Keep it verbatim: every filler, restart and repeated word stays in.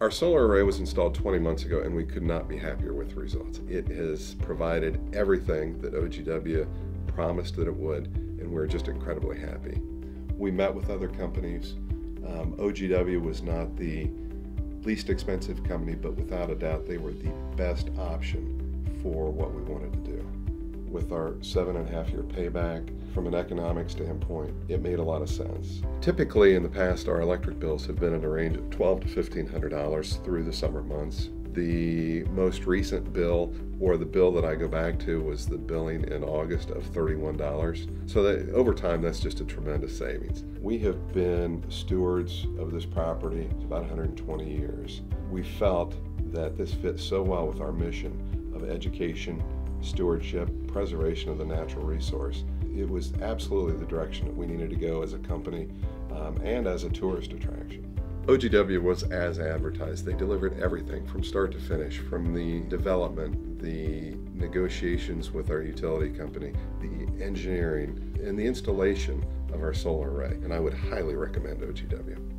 Our solar array was installed twenty months ago, and we could not be happier with the results. It has provided everything that O G W promised that it would, and we're just incredibly happy. We met with other companies. Um, O G W was not the least expensive company, but without a doubt, they were the best option for what we wanted to do. With our seven and a half year payback, from an economic standpoint, it made a lot of sense. Typically in the past, our electric bills have been in a range of twelve hundred to fifteen hundred dollars through the summer months. The most recent bill, or the bill that I go back to, was the billing in August of thirty-one dollars. So that over time, that's just a tremendous savings. We have been stewards of this property about one hundred twenty years. We felt that this fits so well with our mission of education, stewardship, preservation of the natural resource. It was absolutely the direction that we needed to go as a company um, and as a tourist attraction. O G W was as advertised. They delivered everything from start to finish, from the development, the negotiations with our utility company, the engineering, and the installation of our solar array. And I would highly recommend O G W.